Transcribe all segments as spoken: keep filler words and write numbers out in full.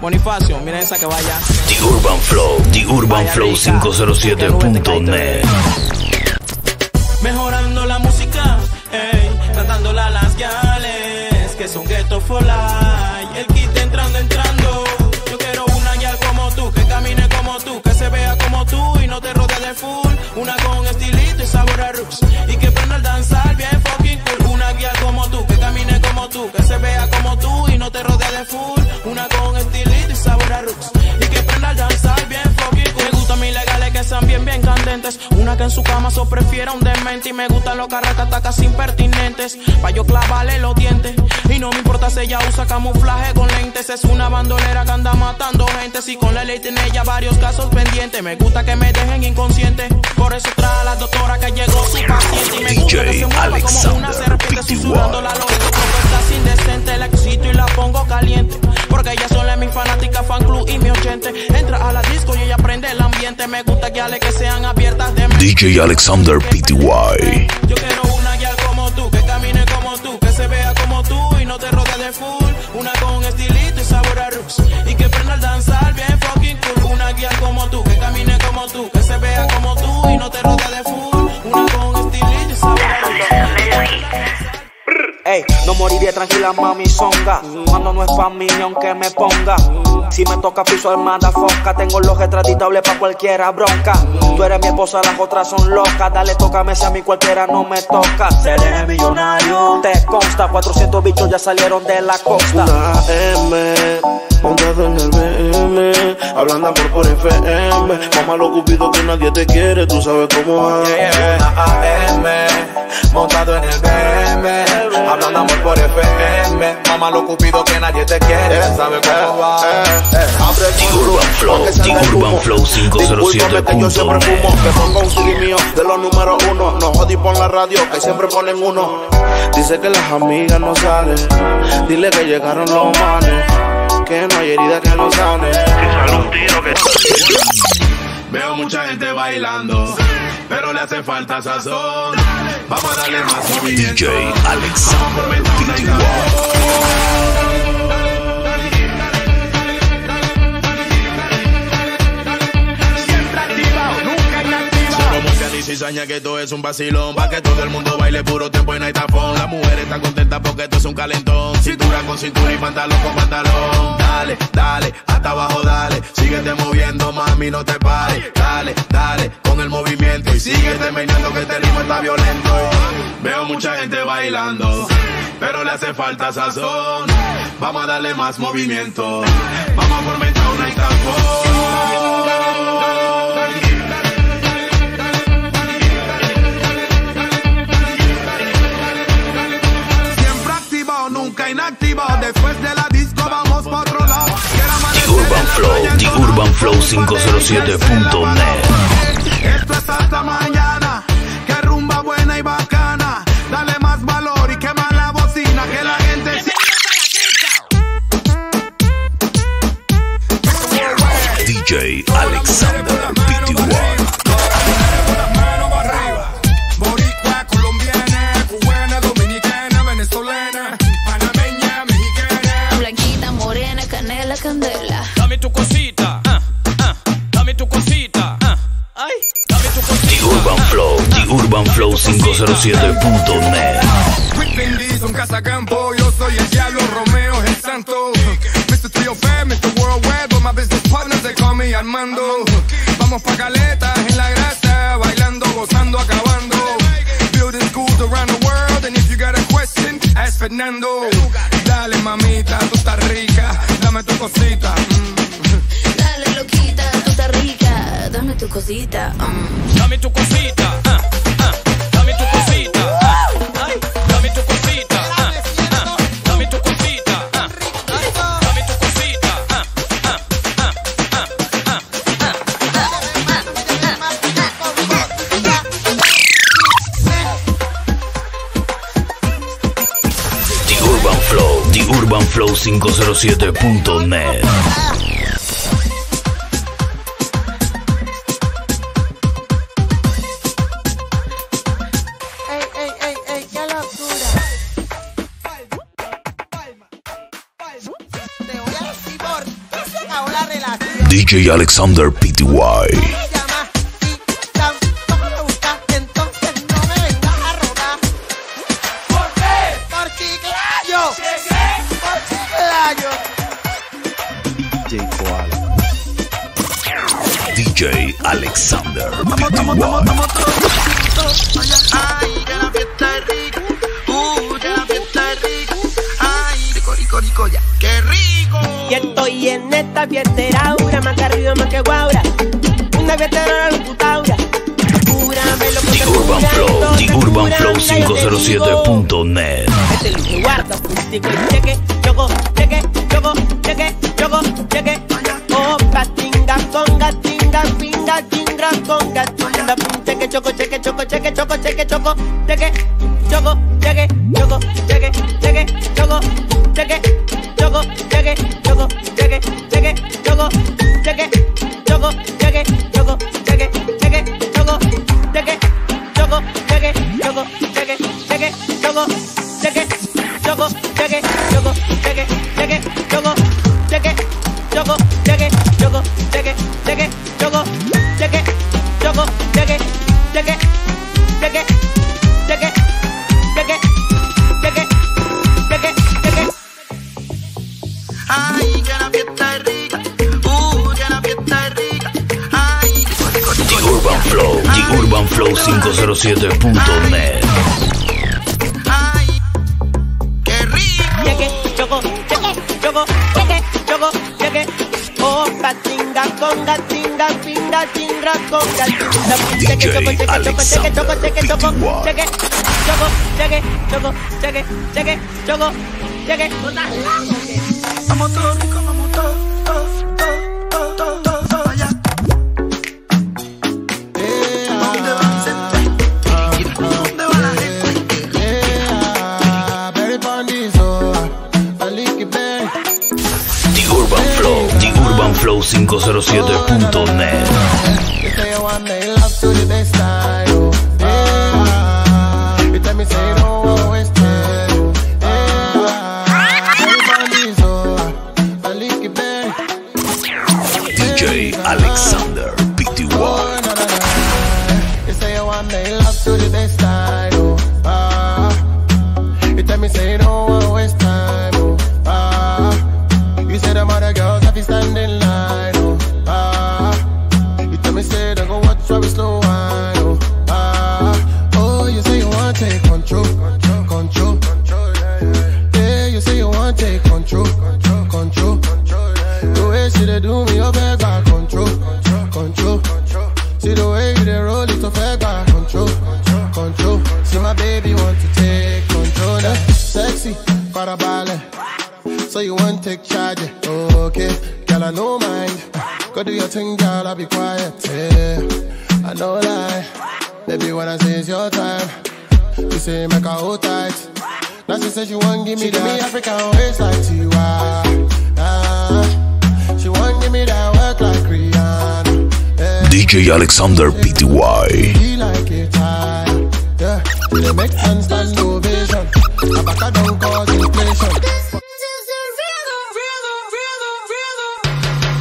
Bonifacio, miren esa que vaya. The Urban Flow, The Urban Flow cinco cero siete punto net. Mejorando la música, ey, cantándola a las gales, que son ghetto for life. El kit entrando, entrando. Yo quiero una guía como tú, que camine como tú, que se vea como tú y no te rodee de full. Una con estilito y sabor a roots. Y que prenda al danzar bien fucking cool. Una guía como tú, que camine como tú, que se vea como tú y no te rodee de full. Una con estilito y sabor a roots. Y que prenda al danzar bien fucking cool. Me gustan mis legales que sean bien, bien candentes. Una que en su cama so prefiera un demente. Y me gustan los carracatacas impertinentes. Pa' yo clavarle los dientes. Y no me importa si ella usa camuflaje con lentes. Es una bandolera que anda matando gente. Si con la ley tiene ella varios casos pendientes. Me gusta que me dejen inconsciente. Por eso trae a la doctora que llegó su paciente. Y me gusta que se mueva como una serpiente susurrando la lógica. Propuestas indecentes, la excito y la pongo caliente. Porque ella sola es mi fanática, fan club y mi oyente. Entra a la disco y ella prende el ambiente. Me gusta que ale que sean abiertas de mente. D J Alexander P T Y. Yo quiero una guía como tú, que camine como tú, que se vea como tú y no te rodee de full. Una con estilito y sabor a roots. Y que prenda al danzar bien fucking cool. Una guía como tú, que camine como tú, que se vea como tú y no te rodee de full. Una con estilito y sabor a roots. Ey, no moriré tranquila, mami songa. Mano no es pa' mí, aunque me ponga. Si me toca piso armada foca. Tengo los retratitables pa' cualquiera bronca. Tú eres mi esposa, las otras son locas. Dale, tócame, si a mí cualquiera no me toca. Seré millonario, te consta. cuatrocientos bichos ya salieron de la costa. Una M, montado en el B M. Hablando por por F M. Mamá lo cupido que nadie te quiere. Tú sabes cómo va. Una A M, montado en el B M, hablando amor por F M. Mamá lo cupido que nadie te quiere, sabe cómo va. The Urban Flow, The Urban Flow cinco cero siete punto net. Yo siempre fumo, que pongo un swing mío de los número uno. No jodí por la radio, ahí siempre ponen uno. Dice que las amigas no salen, dile que llegaron los manes, que no hay herida que no sane. Que sale un tiro que... Veo mucha gente bailando, pero le hace falta sazón. Vamos a darle más movimiento. D J Alexander P T Y. Cizaña que todo es un vacilón, pa' que todo el mundo baile puro tempo y no hay tapón. La mujer está contenta porque esto es un calentón. Cintura con cintura y pantalón con pantalón. Dale, dale, hasta abajo dale. Síguete moviendo, mami, no te pares. Dale, dale, con el movimiento. Y síguete meneando que este ritmo está violento. Veo mucha gente bailando, pero le hace falta sazón. Vamos a darle más movimiento. Vamos a formar una y tapón. Después de la disco vamos pa' otro lado. The Urban Flow, The Urban Flow cinco cero siete punto net. Esto es hasta mañana. Que rumba buena y bacana. Dale más valor y quema la bocina. Que la gente se... D J Alexander P T Y. Candela. Dame tu cosita, ah, ah, dame tu cosita, ah, ay, dame tu cosita. The Urban Flow, The Urban Flow cinco cero siete punto net. With Bendy son Casacampo, yo soy el diablo, Romeo es el santo. mister three oh five, mister Worldwide, but my business partners they call me Armando. Vamos pa' caletas en la grasa, bailando, gozando, acabando. Building schools around the world, and if you got a question, ask Fernando. Dale mamita, tú estás rica. Dame tu cosita. Mm. Dale loquita, tú estás rica. Dame tu cosita. Mm. Dame tu cosita. Ah, ah, dame tu cosita. Ah, ay, dame tu cosita. Ah, ah, dame tu cosita. Ah, ay, dame tu cosita. Ah, ah, ah, ah, ah, ah. The Urban Flow. The Urban Flow cinco cero siete punto net. Ey, ey, ey, ey, qué locura. te voy a decir por qué se acabó la relación. D J Alexander P T Y. D J Alexander P T Y. Y estoy en esta fiestera, aura, más que arriba, más que guaura. Una fiestera de la computadora. The Urban Flow, The Urban Flow cinco cero siete punto net. Este es el que guarda, digo, cheque, choco, cheque, choco, cheque, choco, cheque. Opa, tinga, conga, tinga, pinga, tinga, conga, tinga, cheque, choco, cheque, choco, cheque, choco, cheque, choco, cheque, choco, cheque, choco, cheque, cheque, choco, cheque. Choco, cheque, choco, cheque, cheque, choco, cheque, choco, cheque, choco, cheque, cheque, choco, cheque, choco, cheque, choco, cheque, cheque, choco, cheque, choco, cheque, choco, cheque, cheque, choco, cheque, choco, cheque, choco, cheque, cheque, choco, cheque, choco, cheque, cheque, cheque, cheque, cheque, cheque. Ay, que la fiesta es rica. Uh, que la fiesta es rica. Ay, The Urban Flow, The Urban Flow cinco cero siete punto net. Ay, qué rico. Cheque, choco, cheque, choco, cheque, choco, cheque. Opa, tinga, conga, tinga, pinga, tinga, conga. Cheque, choco, cheque, choco, cheque, choco, cheque, choco, cheque, choco, cheque, choco, cheque, cheque, choco, cheque. Vamos todos, vamos todos, todos, todos, todos, todos allá. ¿Dónde va el centro? ¿Dónde va la gente? Yeah, very bandido, Maliki Bay. The Urban Flow, The Urban Flow cinco cero siete punto net. They want their love to the best side. Yeah, you tell me say no always. Alexander P T Y. Oh, no, no, no. You say you want me love to the best time. Oh, ah. You tell me say no one waste time. Oh, ah. You say them other girls have to stand in line. Oh, ah. You tell me say they go watch where we slow wine. Oh, ah. Oh, you say you want to take control, control, control, control. Yeah, yeah. Yeah, you say you want to take control, control, control, control. Yeah, yeah. The way she they do me up back. Control, control. See the way you they roll it off her back. Control, control, control. See my baby want to take control. That sexy, para ballet. So you want to take charge, okay? Girl, I no mind. Go do your thing, girl, I'll be quiet. Yeah, I no lie. Baby, when I say it's your time, you say make her hold tight. Now she says she want give me that. She give me African waist like Tiwa. Ah, she want give me that work like Rihanna. D J Alexander P T Y. He like it high, yeah. They make sense stand ovation. A backer don't cause inflation. This is the rhythm, rhythm, rhythm, rhythm.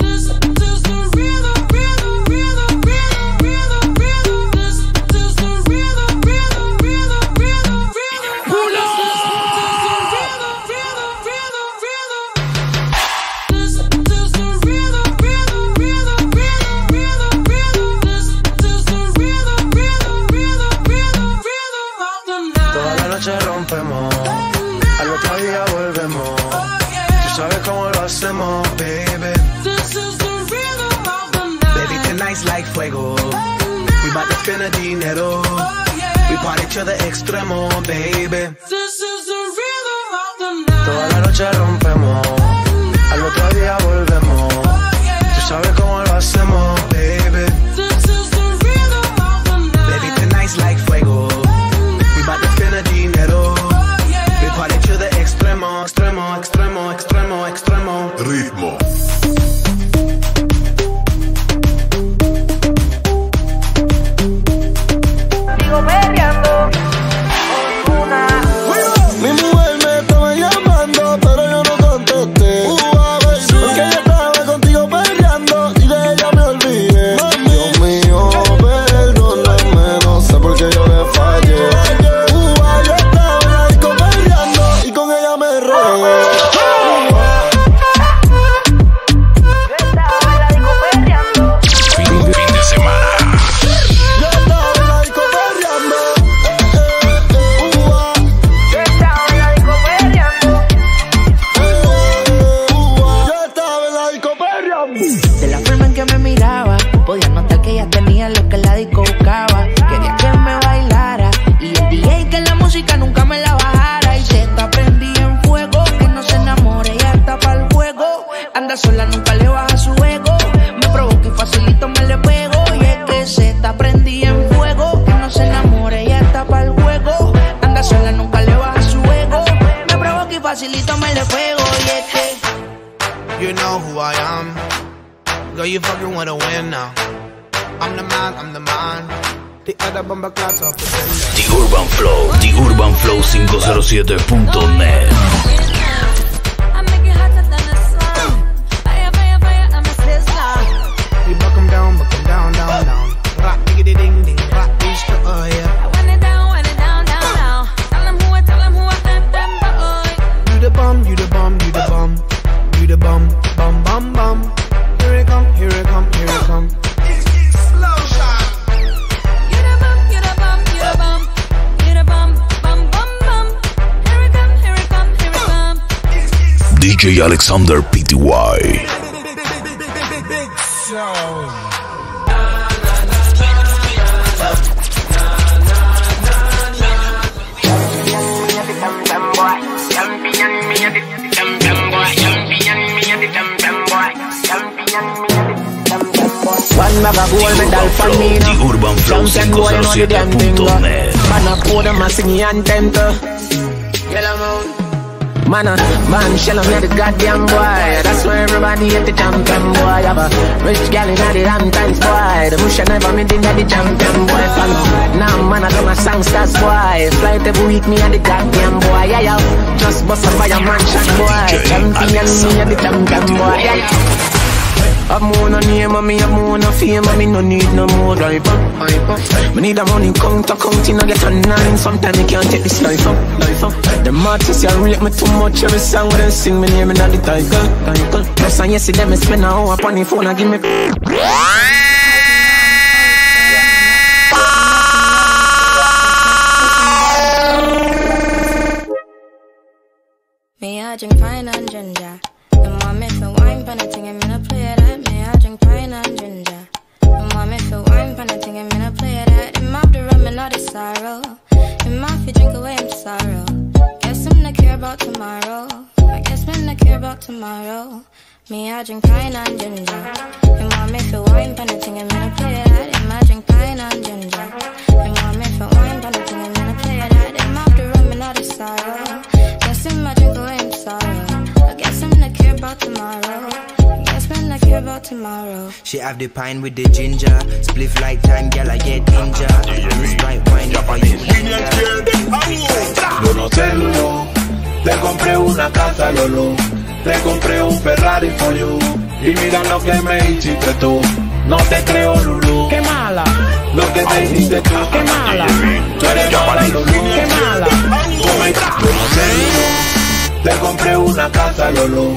This is the rhythm, rhythm, rhythm, rhythm, rhythm, rhythm. This is the rhythm, rhythm, rhythm, rhythm, rhythm. Pull up. This is the rhythm, rhythm, rhythm, rhythm. This is the rhythm. Rompemos, al otro día volvemos. Tú sabes cómo lo hacemos, baby. This is the rhythm of the night. Baby, tonight's like fuego. We bout to spend the dinero. We party to the extremo, baby. This is the rhythm of the night. Toda la noche rompemos, al otro día volvemos. Tú sabes cómo lo hacemos, baby. This is the rhythm of the night. Baby, tonight's like fuego. Dinero, oh, yeah. Me pareció de extremo, extremo, extremo, extremo, extremo. Ritmo. Sigo perreando con una. Mi mujer me estaba llamando, pero yo no contesté. The Urban Flow, The Urban Flow five oh seven punto net. D J Alexander P T Y. One bag of gold medal for me now. The Urban Flow five oh seven punto net. Man a pour them a sing anthem to Yellow Moon. Man, a man, shell of the goddamn boy. That's why everybody hit the champion boy. Have a rich gal in the Hamptons boy. The bush I never meet in the champion boy. Now nah, man, I do my songs, that's why. Flight every week, me at the goddamn boy. Yeah, yeah. Just bust up by a mansion boy. Champion, me at the champion boy. Yeah, yeah. I've more no name, me have more no fame, me no need no more drive up, hype up. Me need a money count, a count, you know get a nine. Sometimes you can't take this life up, life up. Them artists, you rate me too much, every song when they sing me name, me not the title, title. Yes and yes, see them, me spend an hour upon the phone and give me me I drink fine and ginger. The mommy for wine, pan a ting, I'm gonna play it at me. I drink pine and ginger. The mommy for wine, pan a ting, I'm gonna play it at. In my the rum and all the sorrow. In my feet drink away my sorrow. Guess I'm not care about tomorrow. I guess I'm not care about tomorrow. Me, I drink pine and ginger. The mommy for wine, pan a ting, I'm gonna play it at. In my drink pine and ginger. The mommy for wine, pan a ting, I'm gonna play it at. In my the rum and all the sorrow. Guess I'm not drink away my sorrow. About tomorrow, guess when I care about tomorrow. She have the pine with the ginger, spliff like time, girl I get ginger. This white wine, yeah, you ginger. Conocerlo, le compré una casa Lolo, le compré un Ferrari for you, y mira lo que me hiciste tú. No te creo Lulu, qué mala. Lo que te hiciste tú, qué mala. Tú eres mala Lulu, qué mala. Conocerlo, le compré una casa Lolo.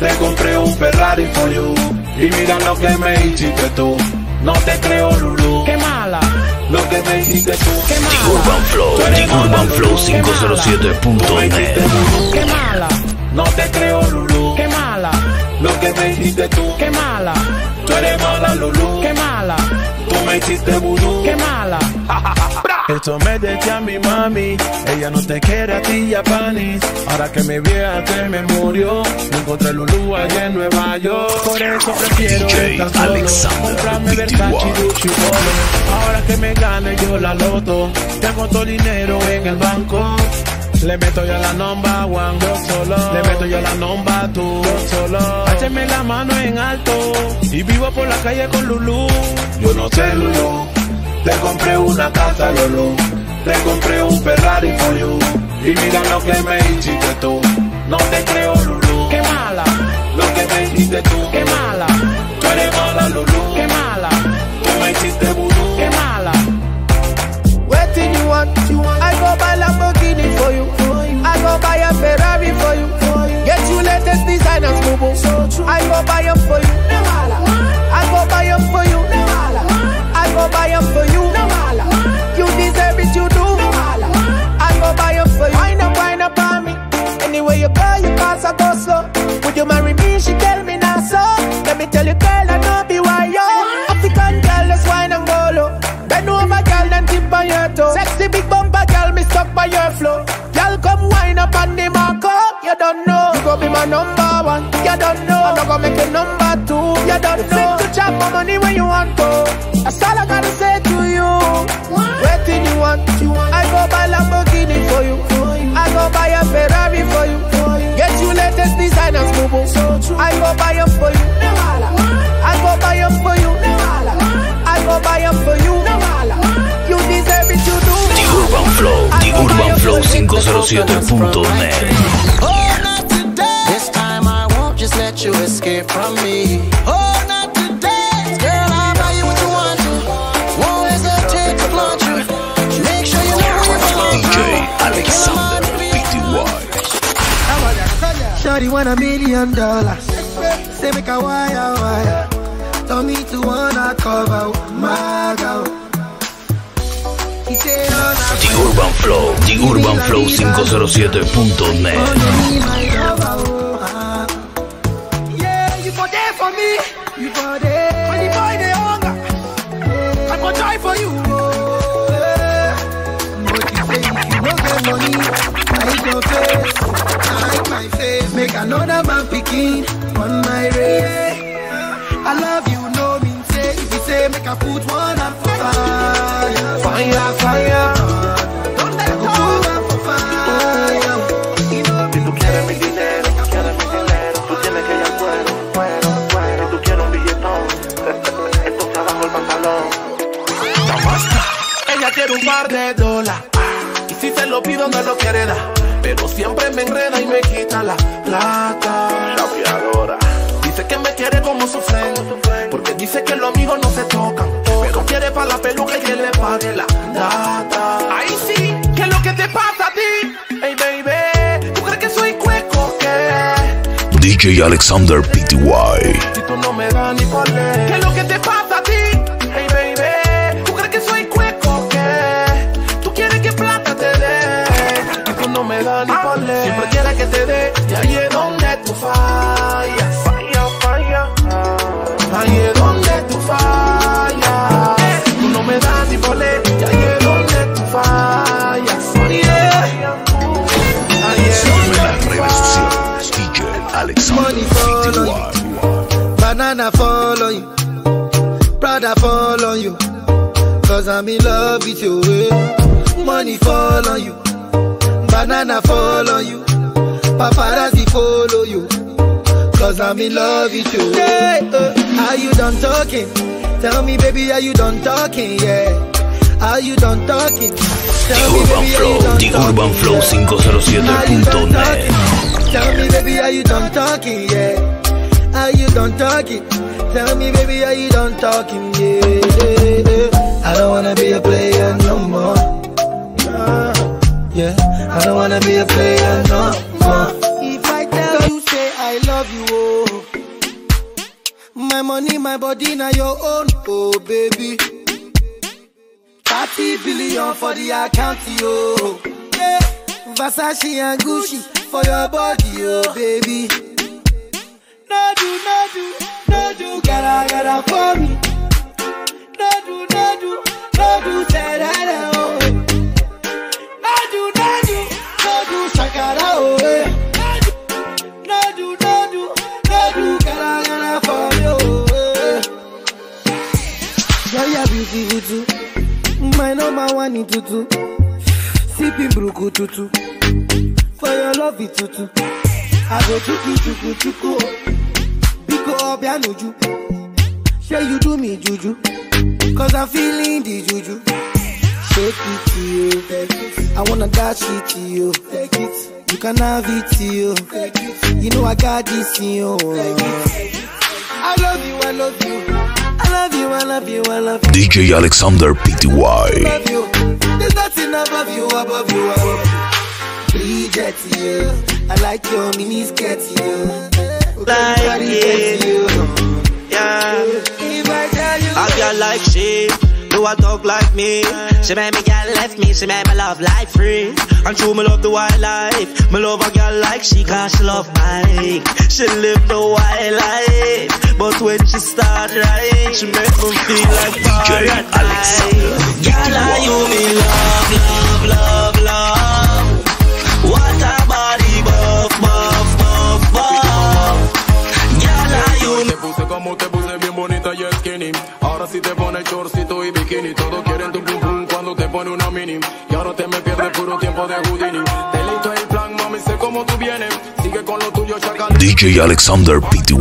Le compré un Ferrari for you. Y mira lo que me hiciste tú. No te creo Lulu. Qué mala. Lo que me hiciste tú. Qué mala. The Urban Flow, The Urban Flow five oh seven punto net. Qué mala. No te creo Lulu. Qué mala. Lo que me hiciste tú. Qué mala. Tú eres mala Lulu. Qué mala. Tú me hiciste vudú. Qué mala. Esto me decía mi mami, ella no te quiere a ti ya panis. Ahora que mi vieja se me murió, me encontré Lulú allá en Nueva York. Por eso prefiero estar solo, comprarme Versace, Gucci, Polo. Ahora que me gane yo la loto, tengo todo dinero en el banco. Le meto yo la number one, yo solo. Le meto yo la number two, yo solo. Écheme la mano en alto y vivo por la calle con Lulú. Yo no sé Lulú. Le compré una casa Lolo, le compré un Ferrari for you, y mira lo que me hiciste tú. No te creo Lulu, qué mala. Lo que me hiciste tú, qué mala. Tú eres mala Lulu, qué mala. Tú me hiciste vudú, qué mala. What do you want? I go buy Lamborghini for you, I go buy a Ferrari for you. Get latest designers, boo-boo. So true. I go buy them for you. I go buy them for you. I go buy them for you. You deserve it, you do. I go buy them for you. Wind up, wind up on me. Anyway you go, you pass, I go slow. Would you marry me? She tell me now, so. Let me tell you, girl, I know be why, yo. African girl, let's wine and go low. Bend over, girl, and tip on your toe. Sexy big bumper, girl, me stuck by your flow. Girl, come wine up on the marco. You don't know. You go be my number one. You don't know. I'm not gonna make you number two. You don't you know. Fit to chop my money when you want go. That's all I gotta say to you. What thing you want? You want? I go buy Lamborghini for you. For you. I go buy a Ferrari for you. For you. Get you latest designers, boo-boo. So true. I go buy them for you. Nevala. I go buy them for you. Nevala. I go buy them for you. Nevala. You deserve it, you do. The Urban Flow. The Urban Flow five oh seven dot net. Just let you escape from me. Oh, not today. Girl, I'll buy you what you want to. Won't hesitate to flaunt you. Make sure you know where you belong. D J Alexander P T Y. Shorty want a million dollars. Say make a wire, wire. Tell me to wanna cover my girl. The Urban Flow. The Urban Flow five oh seven dot net. You for there. When the boy they hunger, yeah. I go die for you. But you say if you don't get money, hide your face, hide my face. Make another man picking on my race. I love you, no mean say. If you say make a put one and for fire, fire, fire. Don't let go put one for fire. You know me, look at me. Quiero un par de dólares, y si se lo pido no lo quiere dar, pero siempre me enreda y me quita la plata. Chapeadora. Dice que me quiere como su friend, porque dice que los amigos no se tocan, pero quiere pa' la peluca y que le pague la data. Ahí sí, ¿qué es lo que te pasa a ti? Hey baby, ¿tú crees que soy cueco qué? D J Alexander P T Y. Si tú no me das ni por leer, ¿qué es lo que te pasa a ti? Siempre quiere que te dé, y ahí es donde tú fallas. Falla, falla. Ahí es donde tú fallas. Tú no me das ni volé, y ahí es donde tú fallas. Ahí es donde tú fallas. D J Alexander. Money follow you. Banana follow you. Prada follow you. Cause I'm in love with you. Money follow you. Banana follow you, paparazzi follow you, cause I'm in love with you. Yeah, uh, are you done talking? Tell me baby, are you done talking? Yeah, are you done talking? Tell me baby, are you done talking? The Urban Flow five oh seven dot net. Tell me baby, are you done talking? Yeah, are you done talking? Tell me baby, are you done talking? Yeah, I don't wanna be a player no more. Nah. Yeah, I don't wanna be a player no more. If I tell you say I love you, oh, my money, my body, now your own, oh baby. thirty billion for the account, oh yeah. Versace and Gucci for your body, oh baby. No do, no do, no do, gotta, gotta for me. No do, no do, no do, da da da, oh. My number one in tutu, sipping bruku tutu, for your love it tutu. I go tuku tuku tuku, biko obianuju. Say you do me juju, cause I'm feeling the juju. Take it to you, take it. I wanna dash it to you, take it. You can have it to you, take it. You know I got this in you. I love you, I love you, I love you, I love you, I love you. D J Alexander P T Y. I love you. There's nothing above you, above you, above you. Bridget, yeah. I like your miniskirt, you. Like you. Yeah. If I tell you, I feel like shit. Do I talk like me? She made me girl left me, she made my love like free. And true, me love the wildlife. Me love a girl like she, cause she love bike. She live the wildlife, but when she start right, she make me feel like paradise. Alexander, girl, I you me love, love, love, love. What a body buff, buff, buff, buff. Girl, I you me. Te puse como te puse bien bonita y skinny. Ahora si te pones chorcito y bikini, todos quieren tu pum pum cuando te pone una mini. Y ahora te me pierdes puro tiempo de Houdini. Delito el plan, mami, sé cómo tú vienes. Sigue con lo tuyo, chacal. D J Alexander P T Y.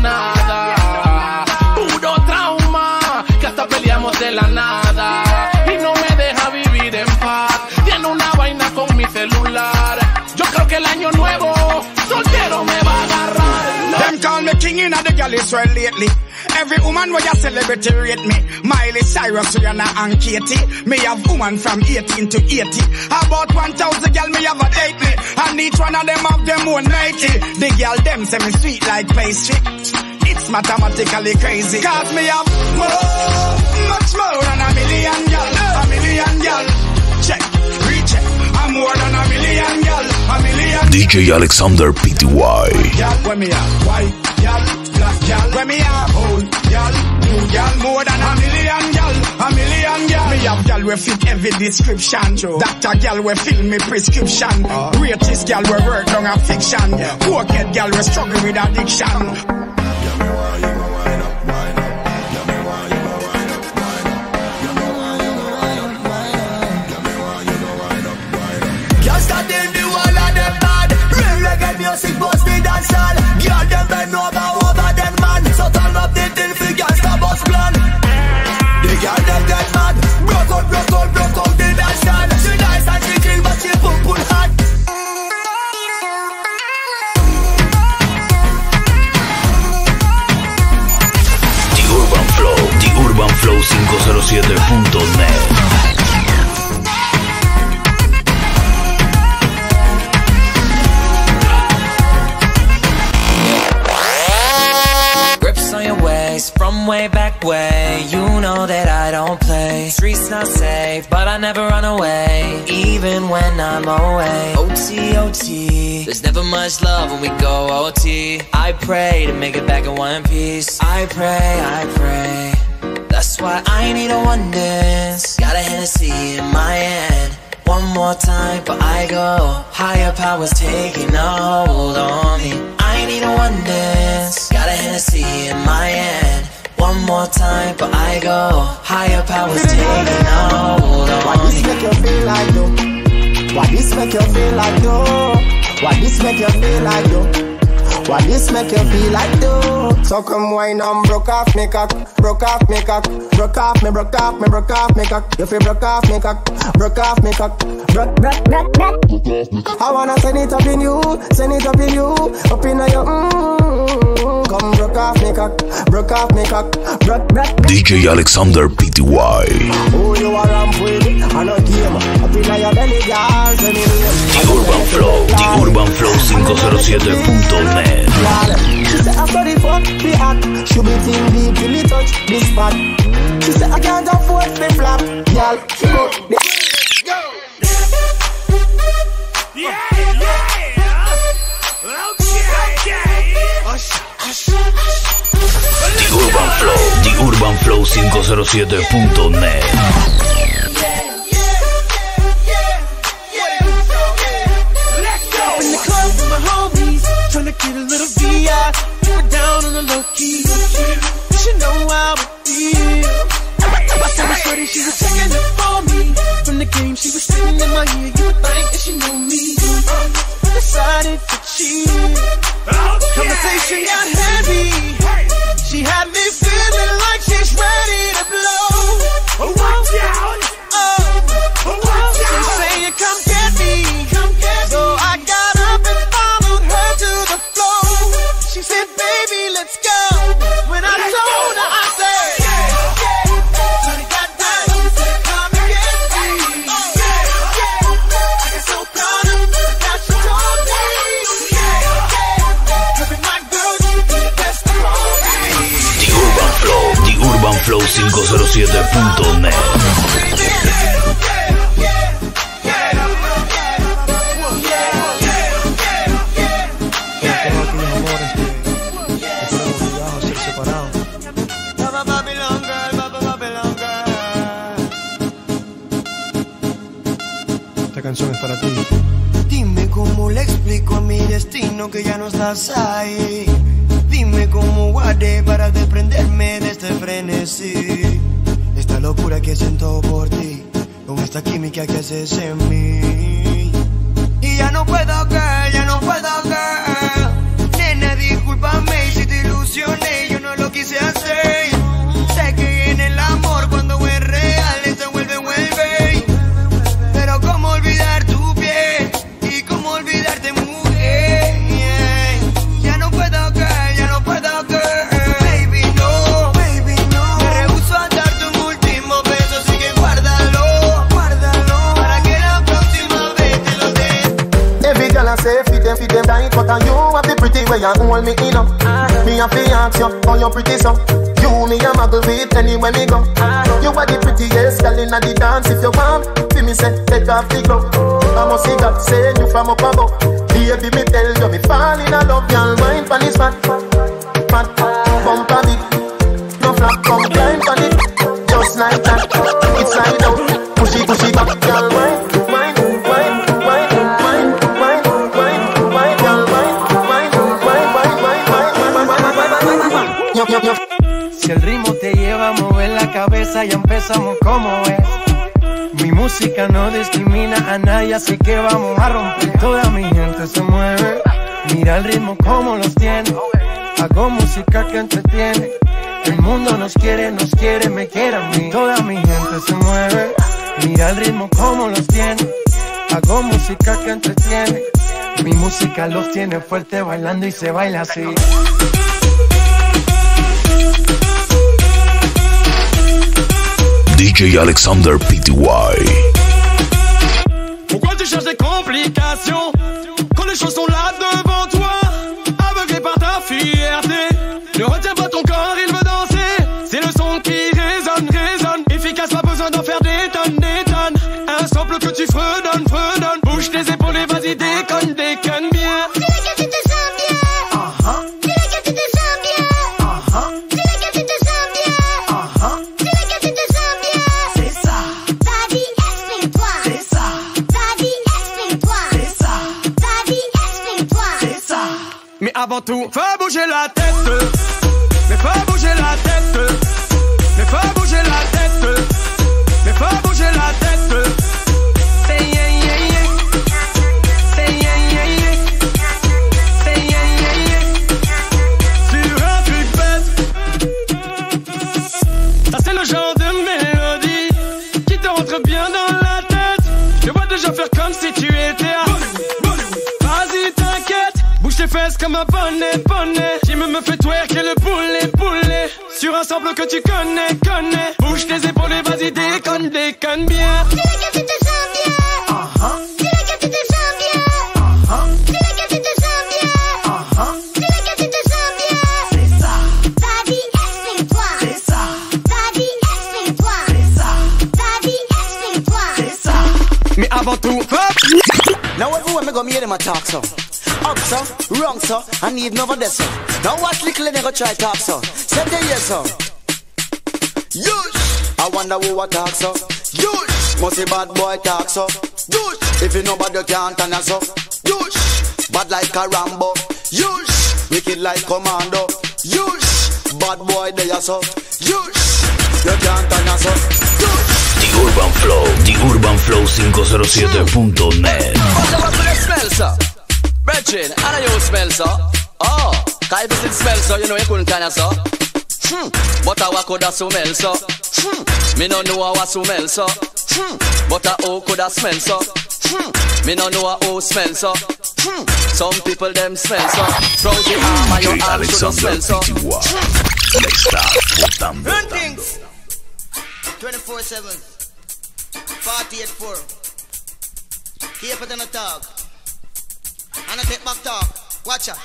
Nada, puro trauma, que hasta peleamos de la nada y no me deja vivir en paz. Tiene una vaina con mi celular. Yo creo que el año nuevo soltero me va a agarrar. Them call me king in the galley swell lately. Every woman where you celebrity rate me. Miley Cyrus, Rihanna and Katy. Me have woman from eighteen to eighty. About one thousand girl me have a date me. And each one of them have them own matey. The girl them say me sweet like pastry. It's mathematically crazy. Cause me have more, much more than a million girl. A million girl. Check, recheck. I'm more than a million girl. A million girl. D J Alexander P T Y. Girl, when me have white girl. Girl, when me have old girl, new girl, more than a million girl, a million girl. Me have girl we fit every description. True. Doctor girl we fill me prescription. Uh. Greatest girl we work on a fiction. Poor kid girl we struggle with addiction. five oh seven punto net. From way back way, you know that I don't play. Streets not safe, but I never run away, even when I'm away. O T O T, there's never much love when we go O T. I pray to make it back in one piece. I pray, I pray. That's why I need a one dance. Got a Hennessy in my hand. One more time, but I go. Higher powers taking a hold on me. I need a one dance. Got a Hennessy in my hand. One more time, but I go. Higher powers taking a hold on me. Why this make you feel like yo? Why this make you feel like yo? Why this make you feel like yo? Why this make you feel like yo? So come wine and broke off me cock, broke off me cock, broke off me, broke off me, broke off me cock. You feel broke off me cock. Broke off me cock, broke, broke, broke, broke. I wanna send it up in you, send it up in you, up in your mm-mm. Come broke off me cock, broke off me cock, broke, broke. D J Alexander P T Y. Oh, you are ramp with it, I know game. Up in your belly, girl, send it up. The Urban Flow, the Urban Flow five oh seven punto net. She said after the fuck, we act. She be thin deep till we touch this spot. She said I can't afford the flap, girl. She broke this. Yeah, yeah, okay, The Urban Flow, The Urban Flow five oh seven punto net. Let's go. In the club with my homies, tryna get a little V I. We're down on the low key. You should know how I feel. My summer shorty, she was checking up for me. From the game, she was screaming in my ear. You would think that she knew me. Decided to cheat. Okay. Conversation got heavy. Hey. She had me. five oh seven punto net. Canciones para ti. Dime cómo le explico a mi destino que ya no estás ahí. Dime cómo guardé para desprenderme de este frenesí. Esta locura que siento por ti, con esta química que haces en mí. Y ya no puedo, girl, ya no puedo, girl. Nena, discúlpame si te ilusioné, yo no lo quise hacer. Sé que en el amor cuando es real se vuelve, vuelve. ¿Cómo olvidar tu piel? ¿Y cómo olvidarte, mujer? Yeah. Ya no puedo, girl, ya no puedo, girl. Baby, no, baby, no. Me rehuso a darte un último beso, así que guárdalo, guárdalo, para que la próxima vez te lo dé. Every girl I say, feed them, feed them, die, but on you have the pretty way and hold me in up. Uh-huh. Me a fiancé, all your pretty so. You me a muggle with anywhere me go. Uh-huh. You are the prettiest girl in the dance, if you want. Me say, take off the glove. I must see God saying you from up above. Baby, me tell you, me fall in love. Y'all wine for this fat, fat, bump on it. No flap, come climb on it. Just like that, it's slide out. Push it, push it back, y'all wine, wine, wine, wine, wine, wine, wine, wine, y'all wine, wine, wine, wine, wine, wine, wine, wine, yo, yo, yo. Si el ritmo te lleva a mover la cabeza, ya empezamos como es. Mi música no discrimina a nadie, así que vamos a romper. Toda mi gente se mueve, mira el ritmo como los tiene. Hago música que entretiene, el mundo nos quiere, nos quiere, me quiere a mí. Toda mi gente se mueve, mira el ritmo como los tiene. Hago música que entretiene, mi música los tiene fuerte bailando y se baila así. D J Alexander P T Y. Pourquoi tu cherches des complications quand les choses sont là devant toi? Aveuglé par ta fierté, ne retiens pas ton corps, il veut danser. C'est le son qui résonne, résonne. Efficace, pas besoin d'en faire des tonnes, des tonnes. Un sample que tu fredonnes, fredonnes. Bouge tes épaules et vas-y, déconne, déconne bien. Avant tout, fais bouger la tête, mais fais bouger la tête, mais fais bouger la tête, mais fais bouger la tête. Say yeah yeah yeah, say yeah yeah yeah, say yeah yeah yeah. Sur un tripette, ça c'est le genre de mélodie qui te rentre bien dans la tête. Je vois déjà faire comme si tu étais à... Tes fesses comme un bonnet, bonnet. Jim me fait twerk et le poulet, poulet. Sur un sample que tu connais, connais. Bouge tes épaules et vas-y, déconne, déconne bien. Mais avant tout, hop. Now everyone me go me hear them a talk so. Up so, wrong so, I need no this so. Now watch little and they go try talk so. Set the yes so. Yush, I wonder who a talk so. Yush, must a bad boy talk so. Yush, if you know bad you can't turn so. Yush, bad like a Rambo. Yush, wicked like Commando. Yush, bad boy they are so. Yush, you can't turn so. Yush. The Urban Flow, The Urban Flow five oh seven punto net. What about the smell, sir? Brethren, how do you smell, sir? Oh, if you still smell, sir, you know you couldn't kind of, sir. Hmm, but how could I smell, sir? Hmm, me no know how I smell, sir. Hmm, but how could I smell, sir? Hmm, me no know how I smell, sir. Hmm, some people them smell, sir. From the arm of your arm should smell, sir. Next time, run things! twenty-four seven. forty-eight four. Keep it on the talk. And I take back talk. Watch out.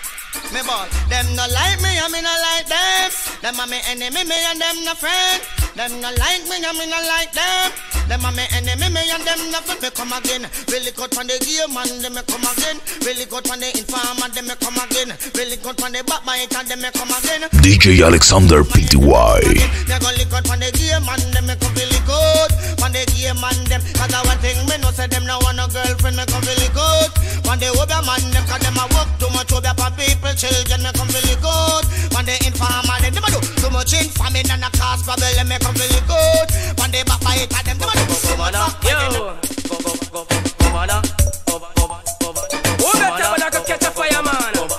Me ball. Them no like me and me no like them. Them are me enemy, me and them no friend. Them no like me and me no like them. Them are my enemy, me and them never me come again. Really good from the game and them me come again. Really good from the inform and them me come again. Really good from the backbite and them me come again. D J Alexander P T Y. They go really good from the game and them me come really good. From the game and them, cause I want thing me no say them no want no girlfriend, me come really good. From the over man them, cause them I work too much over for people, children, me come really good. From the inform and them, them I do too much infamy and I cause problem. Yo, go, go, go, go, who better when I go catch a fireman?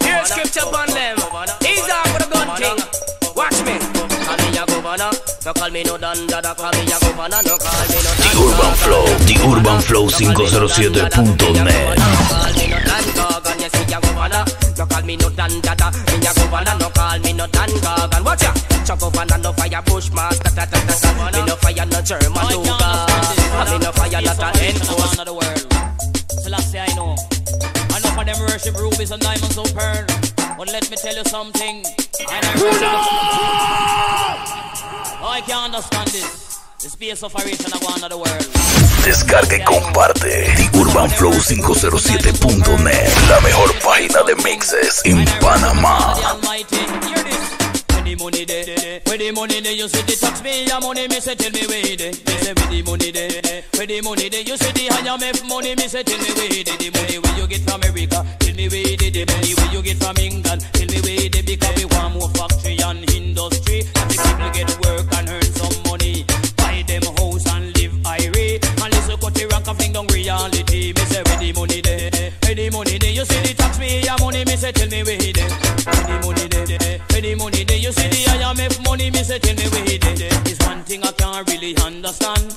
Here's scripture on them. These are for the gun thing. Watch me. Call me a governor. No call me no dandada. Call me a governor. No call me no The Urban Flow. The Urban Flow five oh seven dot net. Call me no dandada. Yes, me a governor. No call me no dandada. Me a governor. No call me no dandada. Watch ya. Governor, no fire Bushmaster, ta ta ta ta. Me no fire no German Luger. I me no fire not an enforce. Of the world, Selassie I know. Enough of them worship rubies and diamonds and pearl. But let me tell you something. I never worship them. I can't understand this. The space of operation of one of the world. Descarga y comparte The Urban Flow five oh seven dot net, la mejor página de mixes en Panamá. Money there, where the money there, you see the tax me your money, me say tell me where there. Me say where the money there, where the money there, you see the I M F money, me say tell me where there. The money where you get from America, tell me where there. The money where you get from England, tell me where there. Because we want more factory and industry, and the people get work and earn some money, buy them house and live irate, and listen cut the rank and fling down reality. Me say where the money there, where the money there, you see the tax me your money, me say tell me where there. Where the money there, where the money there, you see. I M F money, me say tell me where he did it. It's one thing I can't really understand.